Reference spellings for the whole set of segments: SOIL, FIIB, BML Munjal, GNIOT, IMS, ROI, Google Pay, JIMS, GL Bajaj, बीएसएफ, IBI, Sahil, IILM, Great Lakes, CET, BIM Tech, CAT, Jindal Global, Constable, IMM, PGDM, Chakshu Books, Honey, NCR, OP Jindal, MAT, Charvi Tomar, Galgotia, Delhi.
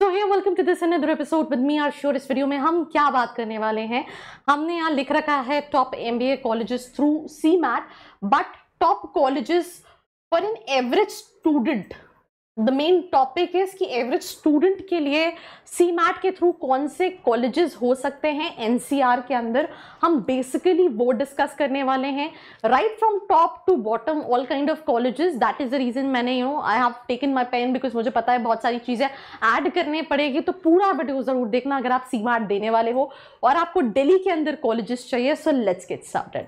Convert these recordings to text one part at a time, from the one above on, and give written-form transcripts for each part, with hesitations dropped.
So hey, welcome to this another episode with me. Our sure इस video में हम क्या बात करने वाले हैं, हमने यहाँ लिख रखा है top MBA colleges through CMAT, but top colleges for an average student. The main topic is कि एवरेज स्टूडेंट के लिए CMAT के थ्रू कौन से कॉलेजेस हो सकते हैं NCR के अंदर. हम बेसिकली वो डिस्कस करने वाले हैं, right from top to bottom, all kind of colleges. That is the reason मैंने I have taken my pen because मुझे पता है बहुत सारी चीज़ें ऐड करने पड़ेगी. तो पूरा वीडियो ज़रूर देखना अगर आप CMAT देने वाले हो और आपको दिल्ली के अंदर कॉलेजेस चाहिए. So let's get started.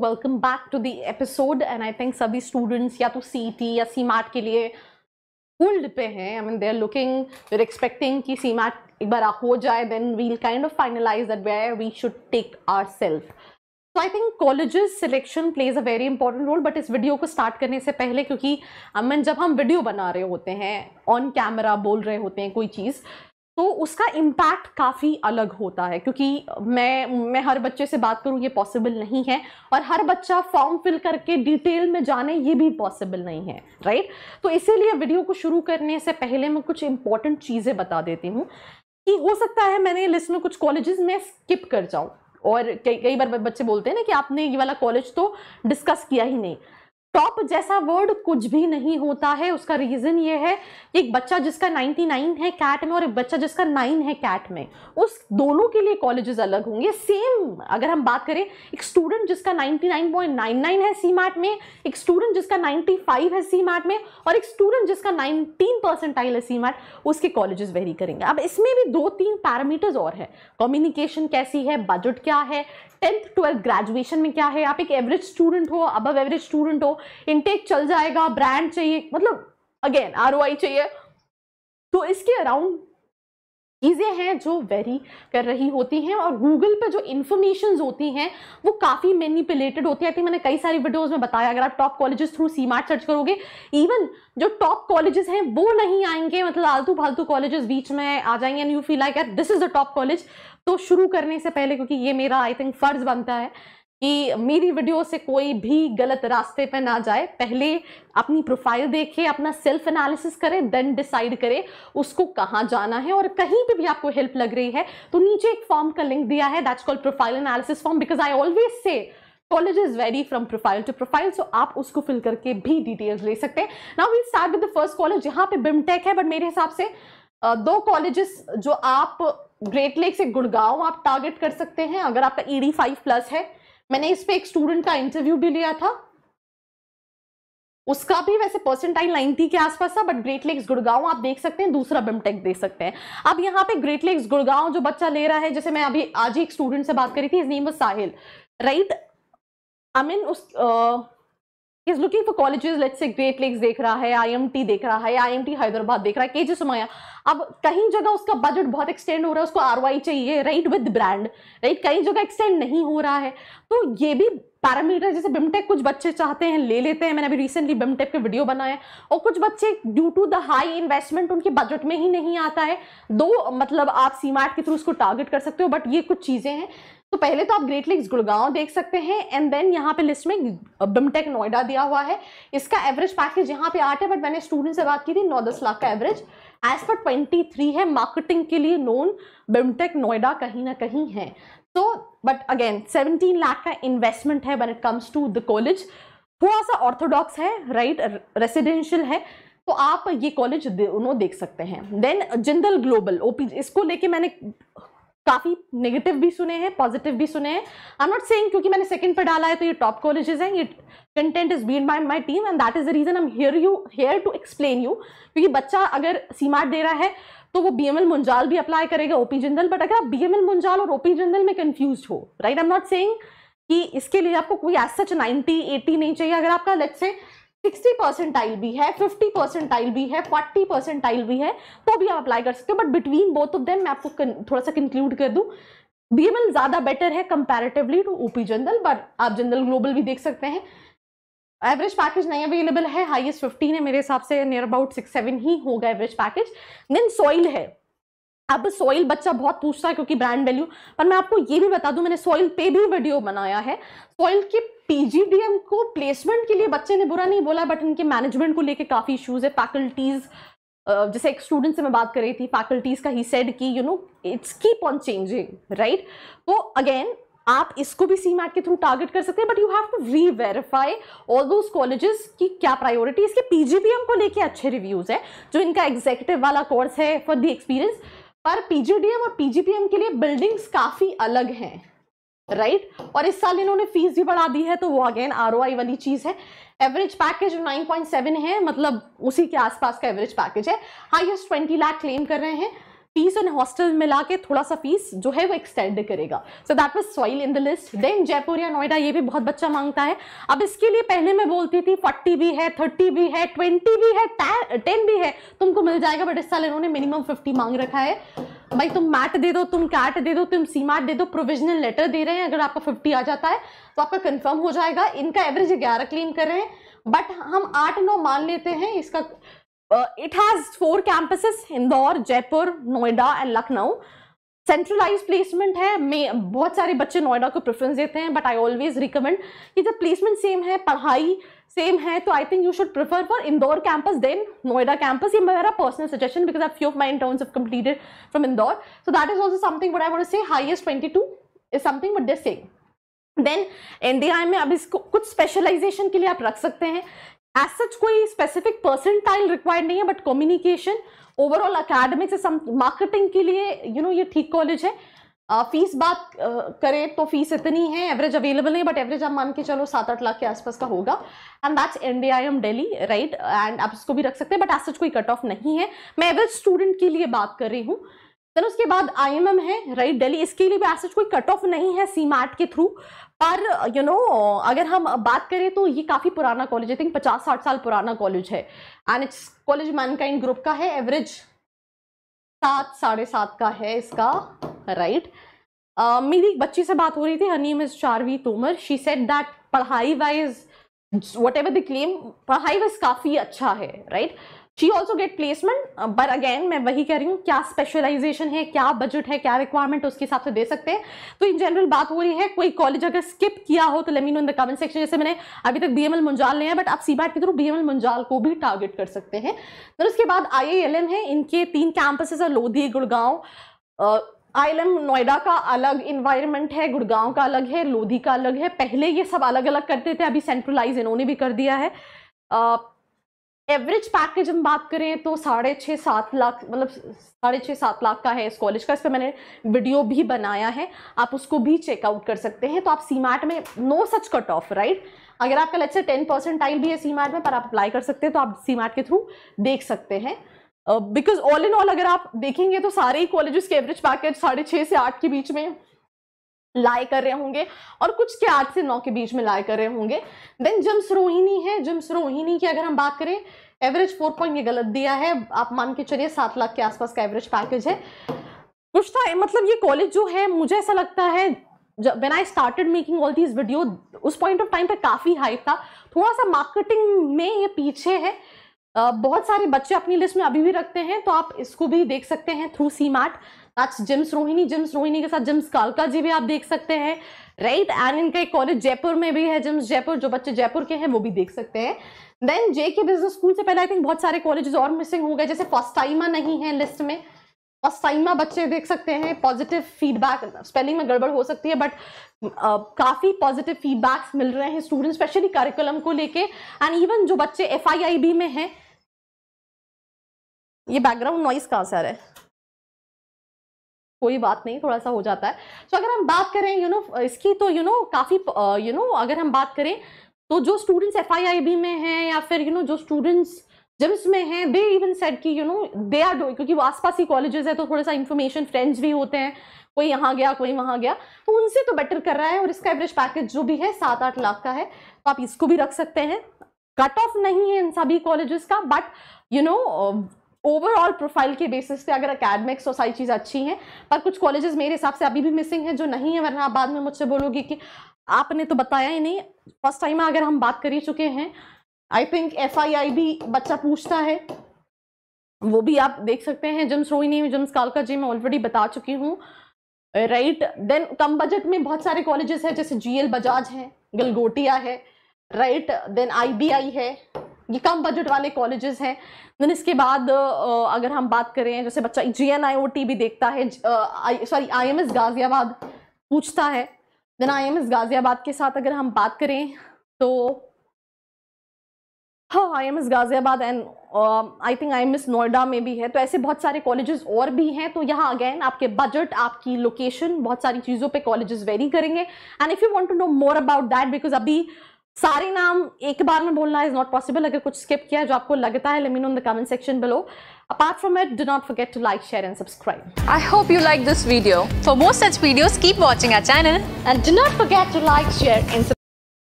Welcome back to the episode. And I think सभी स्टूडेंट्स या तो CET या CMAT के लिए होल्ड पे हैं. I mean they are looking, they are expecting कि CMAT एक बार हो जाए, then we'll kind of finalize that where we should take ourselves. So I think colleges selection plays a very important role. But इस video को start करने से पहले, क्योंकि जब हम वीडियो बना रहे होते हैं, ऑन कैमरा बोल रहे होते हैं कोई चीज़, तो उसका इम्पैक्ट काफ़ी अलग होता है. क्योंकि मैं हर बच्चे से बात करूं ये पॉसिबल नहीं है, और हर बच्चा फॉर्म फिल करके डिटेल में जाने ये भी पॉसिबल नहीं है, राइट. तो इसीलिए वीडियो को शुरू करने से पहले मैं कुछ इंपॉर्टेंट चीज़ें बता देती हूं कि हो सकता है मैंने लिस्ट में कुछ कॉलेजेस में स्किप कर जाऊं. और कई बार बच्चे बोलते हैं ना कि आपने ये वाला कॉलेज तो डिस्कस किया ही नहीं. टॉप जैसा वर्ड कुछ भी नहीं होता है. उसका रीज़न ये है, एक बच्चा जिसका 99 है कैट में और एक बच्चा जिसका 9 है कैट में, उस दोनों के लिए कॉलेजेस अलग होंगे. सेम अगर हम बात करें, एक स्टूडेंट जिसका 99.99 है CMAT में, एक स्टूडेंट जिसका 95 है CMAT में, और एक स्टूडेंट जिसका 19 परसेंटाइल है CMAT, उसके कॉलेजेस वेरी करेंगे. अब इसमें भी 2-3 पैरामीटर्स और है. कम्युनिकेशन कैसी है, बजट क्या है, 10th 12th ग्रेजुएशन में क्या है, आप एक एवरेज स्टूडेंट हो, अबव एवरेज स्टूडेंट हो, इनटेक चल जाएगा, ब्रांड चाहिए, मतलब अगेन ROI चाहिए. तो इसके अराउंड चीज़ें हैं जो वेरी कर रही होती हैं. और गूगल पे जो इन्फॉर्मेशन होती हैं वो काफ़ी मैनिपुलेटेड होती है. आई थिंक मैंने कई सारी वीडियोस में बताया, अगर आप top colleges through CMAT search करोगे, इवन जो टॉप कॉलेजेस हैं वो नहीं आएंगे, मतलब आलतू फालतू कॉलेजेस बीच में आ जाएंगे. And you feel like that this is the top college. तो शुरू करने से पहले, क्योंकि ये मेरा आई थिंक फ़र्ज़ बनता है कि मेरी वीडियो से कोई भी गलत रास्ते पे ना जाए, पहले अपनी प्रोफाइल देखें, अपना सेल्फ एनालिसिस करें, देन डिसाइड करें उसको कहाँ जाना है. और कहीं पे भी आपको हेल्प लग रही है तो नीचे एक फॉर्म का लिंक दिया है, that's called profile analysis form. Because I always say colleges vary from profile to profile, so आप उसको फिल करके भी डिटेल्स ले सकते हैं. Now we start with the first college. यहाँ पे BIM Tech है, बट मेरे हिसाब से 2 कॉलेजेस जो आप ग्रेट लेक से गुड़गांव आप टारगेट कर सकते हैं अगर आपका ED 5+ है. मैंने इस पे एक स्टूडेंट का इंटरव्यू भी लिया था, उसका भी वैसे परसेंटाइल 90 के आसपास था, बट ग्रेट लेक्स गुड़गांव आप देख सकते हैं, दूसरा BIM Tech दे सकते हैं. अब यहाँ पे ग्रेट लेक्स गुड़गांव जो बच्चा ले रहा है, जैसे मैं अभी आज ही एक स्टूडेंट से बात करी थी, his name was Sahil, right. I mean उस is looking for colleges, let's say Great Lakes देख रहा है, IMT देख रहा है, IMT हैदराबाद देख रहा है, KG सुमाया. अब कहीं जगह उसका बजट बहुत एक्सटेंड हो रहा है, उसको ROI चाहिए, राइट, विद ब्रांड, राइट. कहीं जगह एक्सटेंड नहीं हो रहा है, तो ये भी पैरामीटर. जैसे BIM Tech कुछ बच्चे चाहते हैं ले लेते हैं, मैंने अभी रिसेंटली BIM Tech के वीडियो बनाए, और कुछ बच्चे due to the high investment उनके बजट में ही नहीं आता है. दो मतलब आप CMAT के थ्रू उसको टारगेट कर सकते हो, बट ये कुछ चीज़ें हैं. तो पहले तो आप ग्रेट लेक्स गुड़गांव देख सकते हैं, एंड देन यहाँ पे लिस्ट में BIM Tech नोएडा दिया हुआ है. इसका एवरेज पैकेज यहाँ पे 8 है, बट मैंने स्टूडेंट से बात की थी 9-10 लाख का एवरेज एज पर 23 है. मार्केटिंग के लिए नोन BIM Tech नोएडा कहीं ना कहीं है. तो बट अगेन 17 लाख का इन्वेस्टमेंट है when it comes to the college. थोड़ा सा ऑर्थोडॉक्स है, राइट, रेसिडेंशियल है, तो आप ये कॉलेज दोनों देख सकते हैं. देन जिंदल ग्लोबल OP, इसको लेके मैंने काफ़ी नेगेटिव भी सुने हैं, पॉजिटिव भी सुने हैं. आई एम नॉट सेइंग क्योंकि मैंने सेकंड पर डाला है तो ये टॉप कॉलेजेस हैं. ये content is been by my team and that is the reason I am here to explain you. क्योंकि बच्चा अगर CMAT दे रहा है तो वो BML मुंजाल भी अप्लाई करेगा, OP जिंदल. बट अगर आप BML मुंजाल और OP जिंदल में कन्फ्यूज हो, right, I am not saying कि इसके लिए आपको कोई एज सच 90-80 नहीं चाहिए. अगर आपका लेट्स से 60 परसेंटाइल भी है, 50 परसेंटाइल भी है, 40 परसेंटाइल भी है, तो भी आप अप्लाई कर सकते हो. But between both of them मैं आपको थोड़ा सा कंक्लूड कर दूं, BML ज़्यादा बेटर है comparatively to OP Jindal, but आप जनरल ग्लोबल भी देख सकते हैं. एवरेज पैकेज नहीं अवेलेबल है, हाईएस्ट 15 है मेरे हिसाब से, नियर अबाउट 6-7 ही होगा एवरेज पैकेज। देन सॉइल है, अब सॉइल बच्चा बहुत पूछता है क्योंकि ब्रांड वैल्यू, पर मैं आपको ये भी बता दूं मैंने सॉइल पे भी वीडियो बनाया है। सॉइल के पीजीडीएम को प्लेसमेंट के लिए बच्चे ने बुरा नहीं बोला, बट इनके मैनेजमेंट को लेके काफ़ी इशूज़ है। फैकल्टीज़, जैसे एक स्टूडेंट से मैं बात कर रही थी, फैकल्टीज़ का ही सेड कि you know it's keep on changing right. तो अगेन आप इसको भी सीमैट के थ्रू टारगेट कर सकते हैं, बट यू हैव टू री वेरीफाई ऑल दोज कॉलेजेस की क्या प्रायोरिटी। इसके पीजीडीएम को लेके अच्छे रिव्यूज़ है, जो इनका एग्जीक्यूटिव वाला कोर्स है फॉर दी एक्सपीरियंस, पर पीजीडीएम और पीजीपीएम के लिए बिल्डिंग्स काफ़ी अलग हैं राइट। और इस साल इन्होंने फीस भी बढ़ा दी है, तो वो अगेन आरओआई वाली चीज़ है। एवरेज पैकेज 9.7 है, मतलब उसी के आसपास का एवरेज पैकेज है। हाईएस्ट 20 लाख क्लेम कर रहे हैं। फीस और हॉस्टल मिला के थोड़ा सा फीस जो है वो एक्सटेंड करेगा। So that was soil in the list. Then Jaipur या नोएडा, ये भी बहुत बच्चा मांगता है। अब इसके लिए पहले मैं बोलती थी 40 भी है, 30 भी है, 20 भी है, 10 भी है, तुमको मिल जाएगा। बट इस साल इन्होंने मिनिमम 50 मांग रखा है। भाई तुम मैट दे दो, तुम कैट दे दो, तुम सीमैट दे दो, प्रोविजनल लेटर दे रहे हैं, अगर आपका 50 आ जाता है तो आपका कन्फर्म हो जाएगा। इनका एवरेज 11 क्लेम कर रहे हैं, बट हम 8-9 मान लेते हैं इसका। It has 4 campuses: Indore, Jaipur, Noida and Lucknow. Centralize placement है। मैं बहुत सारे बच्चे नोएडा को प्रेफरेंस देते हैं, बट आई ऑलवेज रिकमेंड कि जब प्लेसमेंट सेम है, पढ़ाई सेम है, तो I think you should prefer for Indore campus then Noida campus. ये मेरा personal suggestion, because few of my interns have completed from Indore, so that is also something what I want to say. Highest 22 is something what they say. Then NDI में अब इसको कुछ specialisation के लिए आप रख सकते हैं। एज सच कोई स्पेसिफिक परसेंटाइल रिक्वायर्ड नहीं है, but communication, overall academics, some marketing के लिए ये ठीक कॉलेज है। फीस बात करें तो फीस इतनी है, एवरेज अवेलेबल नहीं, बट एवरेज आप मान के चलो 7-8 लाख के आसपास का होगा। And that's NDIM Delhi right. And आप इसको भी रख सकते हैं, बट एज सच कोई कट ऑफ नहीं है, मैं एवरेज स्टूडेंट के लिए बात कर रही हूँ। देन उसके बाद आईएमएम है राइट, दिल्ली। इसके लिए भी एज सच कोई कट ऑफ नहीं है सीमैट के थ्रू, पर अगर हम बात करें तो ये काफ़ी पुराना कॉलेज, आई थिंक 50-60 साल पुराना कॉलेज है। And it's college Mankind group का है। एवरेज 7-7.5 का है इसका राइट। मेरी एक बच्ची से बात हो रही थी, honey miss Charvi Tomar, she said that पढ़ाई wise whatever the claim, पढ़ाई वाइज काफ़ी अच्छा है right. She also get placement, but again मैं वही कह रही हूँ, क्या स्पेशलाइजेशन है, क्या बजट है, क्या रिक्वायरमेंट है, उसके हिसाब से दे सकते हैं। तो इन जनरल बात हो रही है, कोई कॉलेज अगर स्किप किया हो तो let me know in the comment section. जैसे मैंने अभी तक बीएमएल मुंजाल लिया है, बट आप सीमैट के थ्रू बीएमएल मुंजाल को भी टारगेट कर सकते हैं। फिर उसके बाद आईआईएलएम है, इनके 3 कैंपसेस है, लोधी, गुड़गांव। आईआईएलएम नोएडा का अलग इन्वायरमेंट है, गुड़गांव का अलग है, लोधी का अलग है। पहले ये सब अलग अलग करते थे, अभी सेंट्रलाइज इन्होंने भी कर दिया है। एवरेज पैकेज हम बात करें तो 6.5-7 लाख, मतलब 6.5-7 लाख का है इस कॉलेज का। इस पर मैंने वीडियो भी बनाया है, आप उसको भी चेकआउट कर सकते हैं। तो आप सीमैट में no such cut off right. अगर आपका लेट्स से 10 परसेंटाइल भी है सीमैट में, पर आप अप्लाई कर सकते हैं, तो आप सीमैट के थ्रू देख सकते हैं। बिकॉज ऑल इन ऑल अगर आप देखेंगे तो सारे ही कॉलेजेस के एवरेज पैकेज 6.5 से 8 के बीच में लाए कर रहे होंगे, और कुछ के 8 से 9 के बीच में लाए कर रहे होंगे। देन जिम्स रोहिणी है, जिम्स रोहिणी की अगर हम बात करें, एवरेज 4 पॉइंट, ये गलत दिया है, आप मान के चलिए 7 लाख के आसपास का एवरेज पैकेज है। कुछ था, मतलब ये कॉलेज जो है, मुझे ऐसा लगता है when I started making all these video, उस पॉइंट ऑफ टाइम पर काफ़ी हाइप था, थोड़ा सा मार्केटिंग में ये पीछे है। बहुत सारे बच्चे अपनी लिस्ट में अभी भी रखते हैं, तो आप इसको भी देख सकते हैं थ्रू सीमैट। आज जिम्स रोहिणी, जिम्स रोहिणी के साथ जिम्स कालका जी भी आप देख सकते हैं राइट। एंड इनका एक कॉलेज जयपुर में भी है, जिम्स जयपुर, जो बच्चे जयपुर के हैं वो भी देख सकते हैं। देन जे के बिजनेस स्कूल से पहले आई थिंक बहुत सारे कॉलेजेस और मिसिंग हो गए, जैसे फर्स्ट टाइमा नहीं है लिस्ट में, फर्स्ट टाइमा बच्चे देख सकते हैं। पॉजिटिव फीडबैक, स्पेलिंग में गड़बड़ हो सकती है, बट काफ़ी पॉजिटिव फीडबैक्स मिल रहे हैं स्टूडेंट, स्पेशली करिकुलम को लेके। एंड इवन जो बच्चे FIIB में हैं, ये बैकग्राउंड नॉइस कहाँ से आ रहा है, कोई बात नहीं, थोड़ा सा हो जाता है। तो अगर हम बात करें इसकी, तो काफ़ी अगर हम बात करें तो जो स्टूडेंट्स FIIB में हैं, या फिर जो स्टूडेंट्स जिम्स में हैं, दे इवन सेड कि दे आर डूइंग, क्योंकि वो आसपास ही कॉलेजेस है, तो थोड़ा सा इन्फॉर्मेशन, फ्रेंड्स भी होते हैं, कोई यहाँ गया कोई वहाँ गया, तो उनसे तो बेटर कर रहा है। और इसका एवरेज पैकेज जो भी है 7-8 लाख का है, तो आप इसको भी रख सकते हैं। कट ऑफ नहीं है इन सभी कॉलेजेस का, बट ओवरऑल प्रोफाइल के बेसिस पे अगर अकेडमिक्स और सारी चीज़ें अच्छी हैं, पर कुछ कॉलेजेस मेरे हिसाब से अभी भी मिसिंग हैं जो नहीं है, वरना आप बाद में मुझसे बोलोगे कि आपने तो बताया ही नहीं। फर्स्ट टाइम अगर हम बात कर ही चुके हैं, आई थिंक FIIB बच्चा पूछता है, वो भी आप देख सकते हैं। जिम्स रोहिणी, जिम्स कालका जी मैं ऑलरेडी बता चुकी हूँ, राइट। देन कम बजट में बहुत सारे कॉलेजेस हैं, जैसे GL बजाज है, गलगोटिया है, राइट, देन IBI है, ये कम बजट वाले कॉलेजेस हैं। देन इसके बाद अगर हम बात करें, जैसे बच्चा GNIOT भी देखता है, सॉरी IMS गाजियाबाद पूछता है। देन IMS गाजियाबाद के साथ अगर हम बात करें तो हाँ, IMS Ghaziabad and I think IMS Noida में भी है। तो ऐसे बहुत सारे कॉलेजेस और भी हैं। तो यहाँ अगेन आपके बजट, आपकी लोकेशन, बहुत सारी चीज़ों पे कॉलेजेस वेरी करेंगे। And if you want to know more about that, because अभी सारे नाम एक बार में बोलना इज नॉट पॉसिबल, अगर कुछ स्किप किया जो आपको लगता है, let me know in the comment section below. Apart from it, do not forget to like, share and subscribe. I hope you like this video. For more such videos keep watching our channel and do not forget to like, share and